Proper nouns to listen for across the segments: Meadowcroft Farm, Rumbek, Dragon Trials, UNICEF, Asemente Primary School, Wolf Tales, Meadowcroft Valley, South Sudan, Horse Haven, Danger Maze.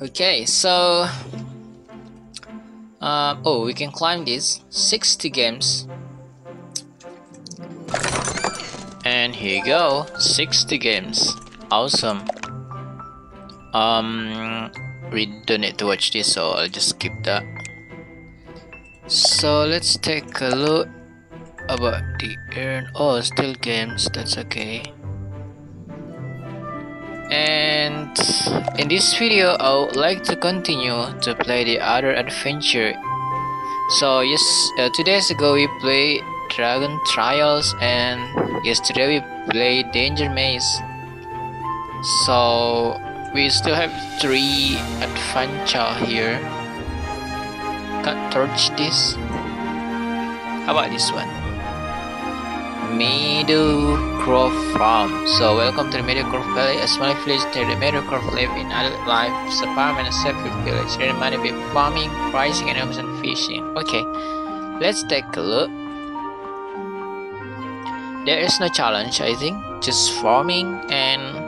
Okay, so oh, we can climb this. 60 games. And here you go, 60 games. Awesome. We don't need to watch this, so I'll just skip that. So let's take a look about the earn. Oh, still games, that's okay. And in this video, I would like to continue to play the other adventure. So yes, 2 days ago we played Dragon Trials, and yesterday we played Danger Maze. So we still have 3 adventure here. Can't torch this. How about this one? Meadowcroft Farm. So welcome to the Meadowcroft Valley, a small village near the Meadowcroft live in adult life, it's a farm and a separate village. There might be farming, pricing and option fishing. Okay, let's take a look. There is no challenge, I think, just farming and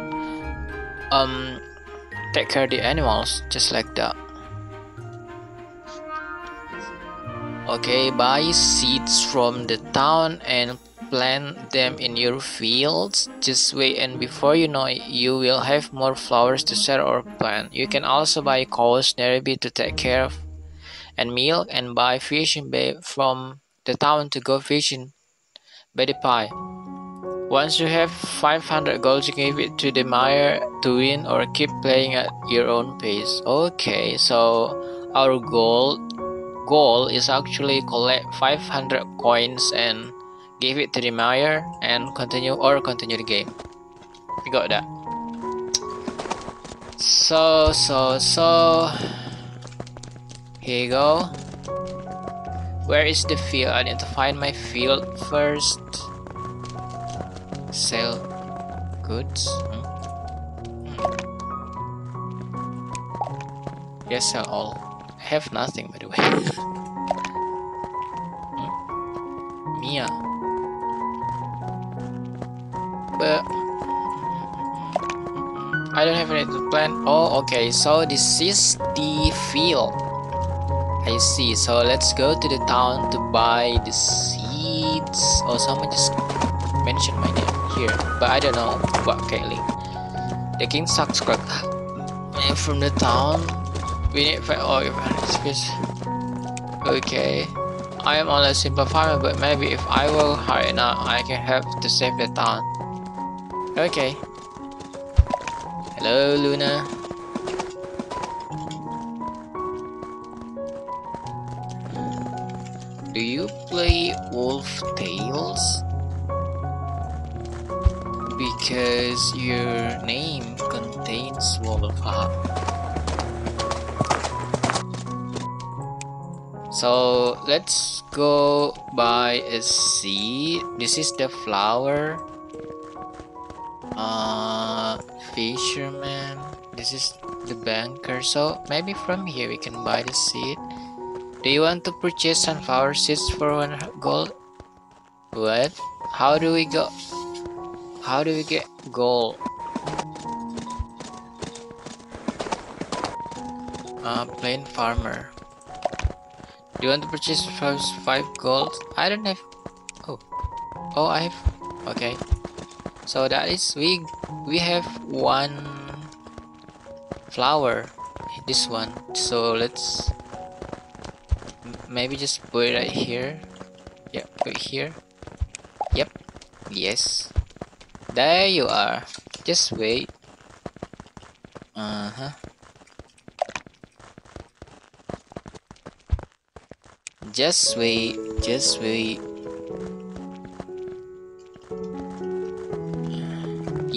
take care of the animals, just like that. Okay, buy seeds from the town and plant them in your fields this way, and before you know it, you will have more flowers to sell or plant. You can also buy cows nearby to take care of and milk, and buy fishing bait from the town to go fishing by the pie. Once you have 500 gold, you can give it to the mayor to win or keep playing at your own pace. Okay, so our goal is actually collect 500 coins and give it to the mayor and continue the game. We got that. So here you go. Where is the field? I need to find my field first. Sell goods. Yes, sell all. I have nothing, by the way. Mia. But I don't have anything to plant. Oh, okay, so this is the field. I see, so let's go to the town to buy the seeds. Oh, someone just mentioned my name here, but I don't know what Kelly. The king sucks crack from the town. We need five. Oh, excuse. Okay, I am only a simple farmer, but maybe if I work hard enough, I can help to save the town. Okay. Hello, Luna. Do you play Wolf Tales? Because your name contains Wolf. So let's go buy a seed. This is the flower. Fisherman. This is the banker. So maybe from here we can buy the seed. Do you want to purchase sunflower seeds for 1 gold? What? How do we go? How do we get gold? Plain farmer. Do you want to purchase for 5 gold? I don't have. Oh, I have. Okay. So that is we have 1 flower. This one. So let's. Maybe just put it right here. Yeah, put it here. Yep. Yes. There you are. Just wait. Just wait. Just wait.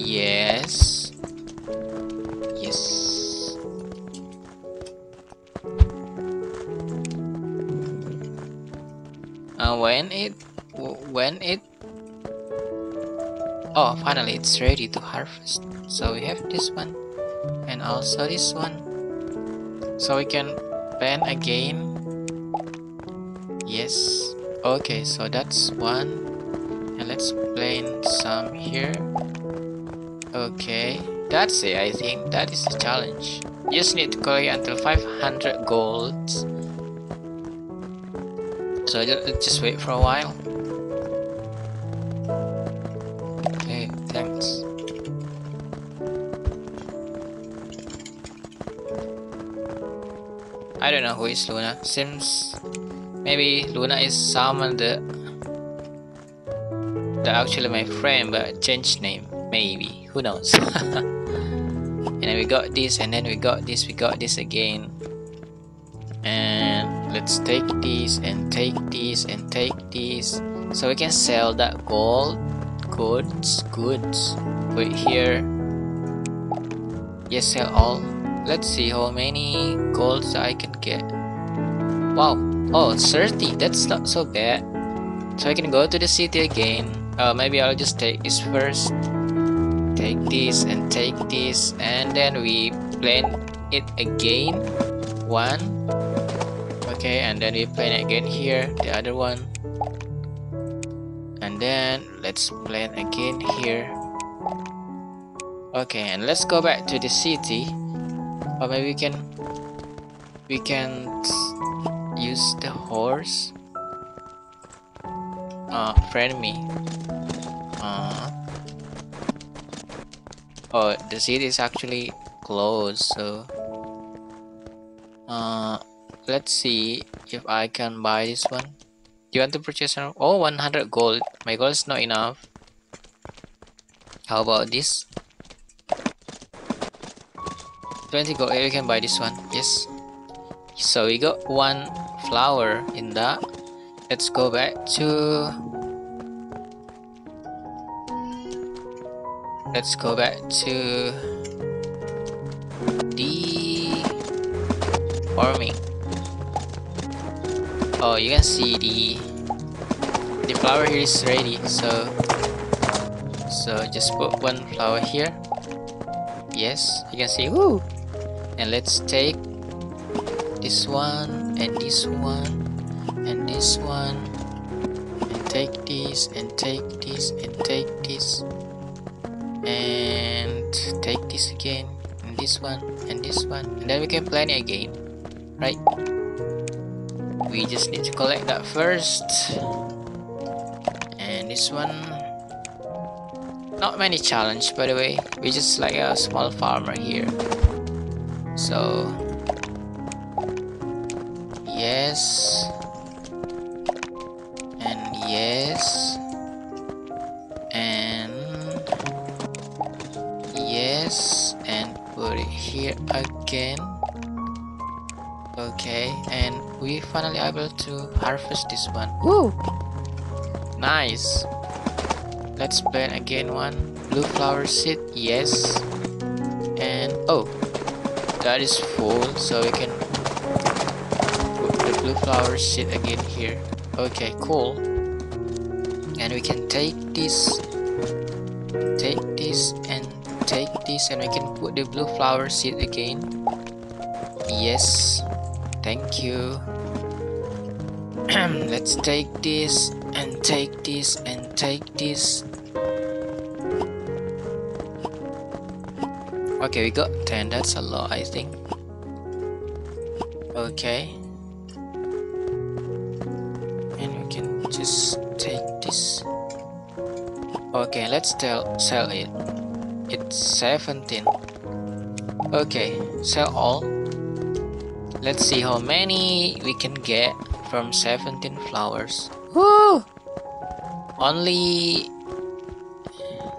Yes. Yes. When it oh, finally it's ready to harvest. So we have this one and also this one, so we can plant again. Yes. Okay, so that's one, and let's plant some here. Okay, that's it. I think that is the challenge. You just need to collect until 500 gold. So just wait for a while. Okay, thanks. I don't know who is Luna. Seems maybe Luna is someone that actually my friend but changed name. Maybe, who knows? And then we got this, and then we got this again. And let's take this, and take this, and take this. So we can sell that gold, goods. Put it here. Yes, sell all. Let's see how many golds I can get. Wow, oh, 30, that's not so bad. So I can go to the city again. Maybe I'll just take this first. Take this and take this, and then we plant it again. One. Okay, and then we plant it again here, the other one. And then let's plant again here. Okay, and let's go back to the city. Or maybe we can use the horse. Friend me. Oh, the city is actually closed, so let's see if I can buy this one. Do you want to purchase? Oh, 100 gold. My gold is not enough. How about this? 20 gold. You can buy this one. Yes. So we got one flower in that. Let's go back to. Let's go back to the farming. Oh, you can see the flower here is ready. So just put one flower here. Yes, you can see. Woo! And let's take this one and this one and this one and take this and take this and take this. And take this again, and this one, and this one, and then we can plant it again, right? We just need to collect that first. And this one, not many challenge, by the way. We just like a small farmer here. So yes, and yes. Yes, and put it here again. Okay, and we finally able to harvest this one. Woo! Nice. Let's plant again one blue flower seed. Yes, and oh, that is full, so we can put the blue flower seed again here. Okay, cool. And we can take this, and take this, and we can put the blue flower seed again. Yes, thank you. Let's take this and take this and take this. Okay, we got 10, that's a lot, I think. Okay, and we can just take this. Okay, let's sell it. It's 17. Okay, sell all. Let's see how many we can get from 17 flowers. Woo! Only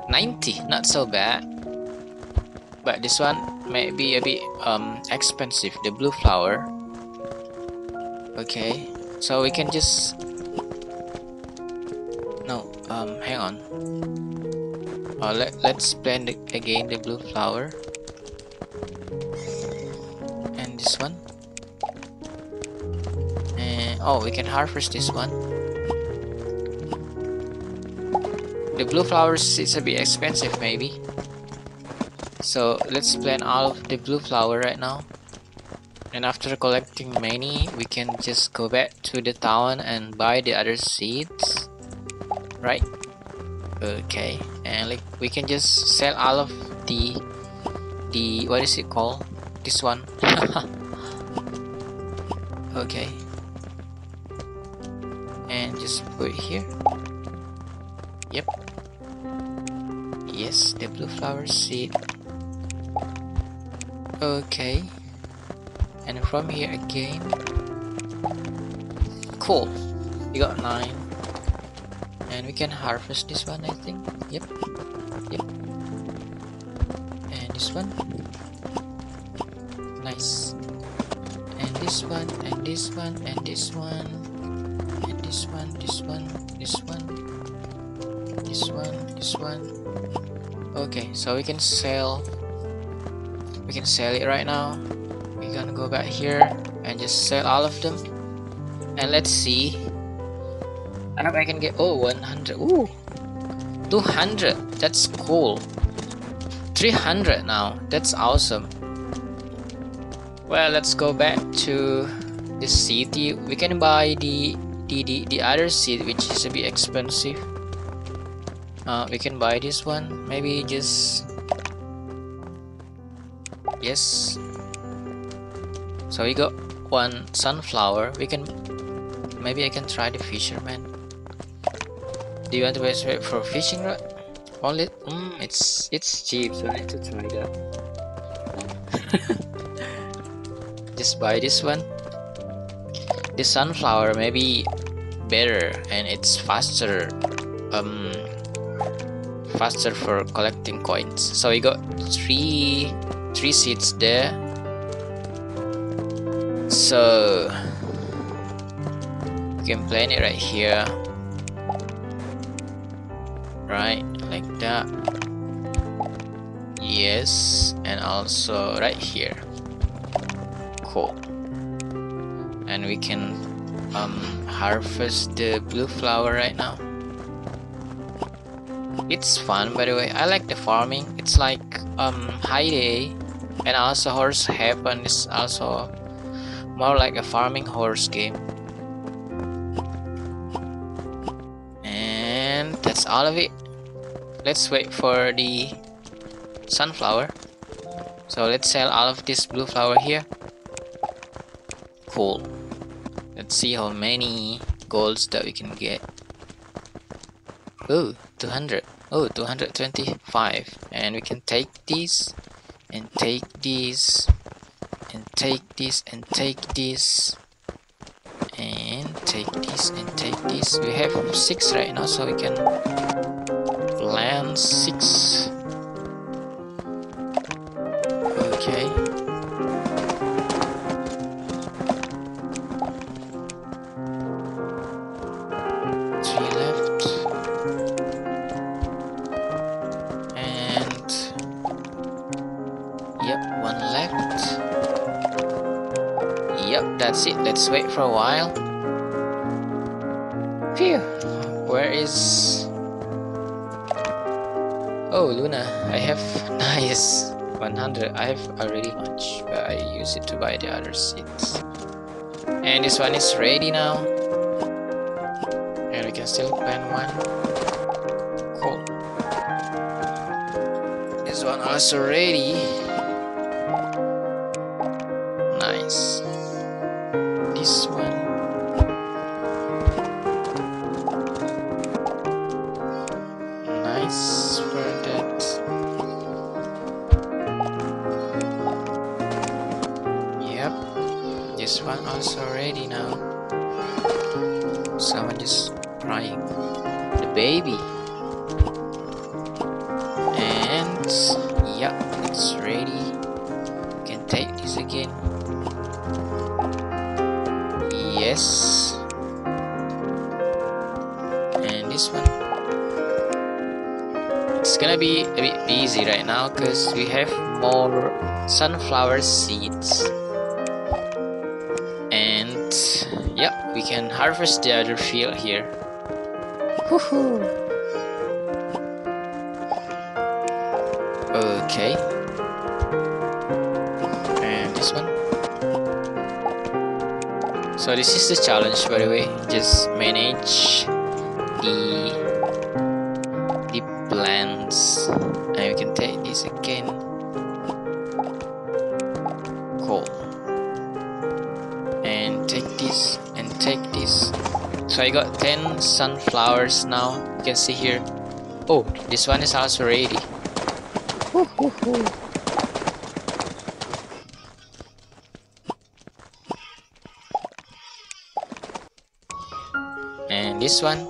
90, not so bad. But this one may be a bit expensive, the blue flower. Okay, so we can just hang on. Let's plant again the blue flower and this one, and oh, we can harvest this one. The blue flowers is a bit expensive maybe, so let's plant all of the blue flower right now, and after collecting many we can just go back to the town and buy the other seeds, right? Okay, and like we can just sell all of the what is it called, this one. Okay. And just put it here. Yep. Yes, the blue flower seed. Okay. And from here again. Cool. We got 9. And we can harvest this one, I think. Yep. Yep. And this one. Nice. And this one, and this one, and this one. And this one, this one, this one. This one, this one. Okay, so we can sell. We can sell it right now. We're gonna go back here and just sell all of them. And let's see. I hope I can get, oh, 100. Ooh, 200. That's cool. 300 now. That's awesome. Well, let's go back to the city. We can buy the other seed, which is a bit expensive. We can buy this one. Maybe just, yes. So we got one sunflower. We can, maybe I can try the fisherman. Do you want to wait for fishing rod? Only, it's cheap, so I need to try that. Just buy this one. The sunflower may be better and it's faster. Faster for collecting coins. So we got three seeds there. So you can plant it right here, right, like that. Yes, and also right here. Cool. And we can harvest the blue flower right now. It's fun, by the way. I like the farming. It's like high day, and also horse heaven is also more like a farming horse game. And that's all of it. Let's wait for the sunflower. So let's sell all of this blue flower here. Cool. Let's see how many golds that we can get. Ooh, 200. Oh, 225. And we can take these and take these. And take this and take this and take this and take this. We have 6 right now, so we can land 6. Okay. That's it. Let's wait for a while. Phew. Where is? Oh, Luna. I have, nice, 100. I have already much, but I use it to buy the other seeds. And this one is ready now. And we can still plant one. Cool. This one also ready. Nice. This one. Nice for that. Yep. This one also ready now. Someone just crying. The baby. And yep, it's ready. You can take this again. Yes, and this one. It's gonna be a bit busy right now because we have more sunflower seeds. And yep, we can harvest the other field here. Woohoo! Okay. And this one. So this is the challenge, by the way, just manage the plants. And we can take this again. coal. And take this and take this. So I got 10 sunflowers now. You can see here. Oh, this one is also ready. And this one.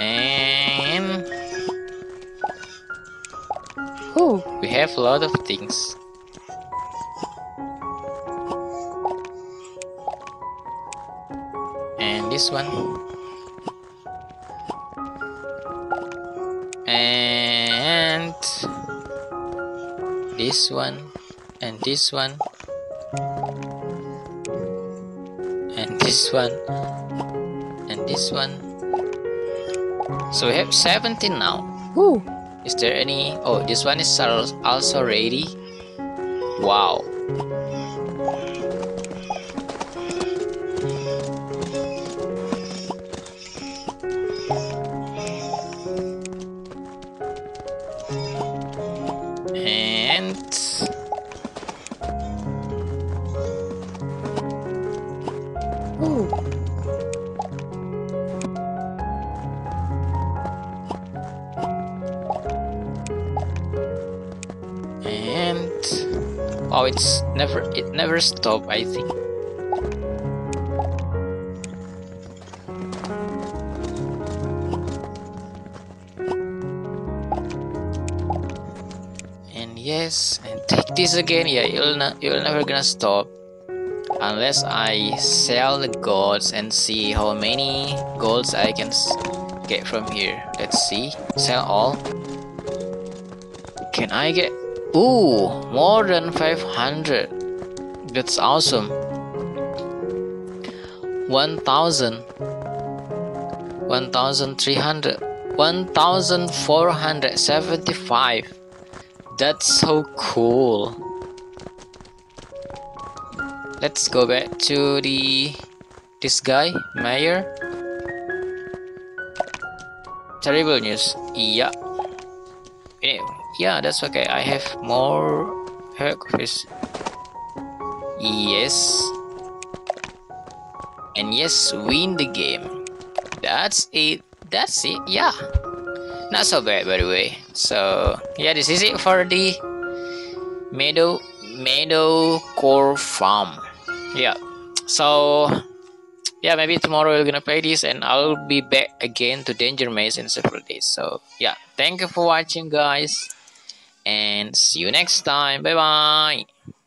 And we have a lot of things. And this one. And this one. And this one. And this one. And this one. So we have 17 now. Woo. Is there any? Oh, this one is also ready. Wow. Oh, it never stops, I think. And yes, and take this again. Yeah, you'll never gonna stop unless I sell the golds and see how many golds I can get from here. Let's see. Sell all. Can I get? Ooh, more than 500. That's awesome. 1,000. 1,300. 1,475. That's so cool. Let's go back to this guy, Mayor. Terrible news. Yeah. Yeah, that's okay. I have more herpes. Yes. And yes, win the game. That's it. That's it. Yeah. Not so bad, by the way. So, yeah, this is it for the Meadowcroft Farm. Yeah. So, yeah, maybe tomorrow we're gonna play this and I'll be back again to Danger Maze in several days. So, yeah. Thank you for watching, guys. And see you next time. Bye bye.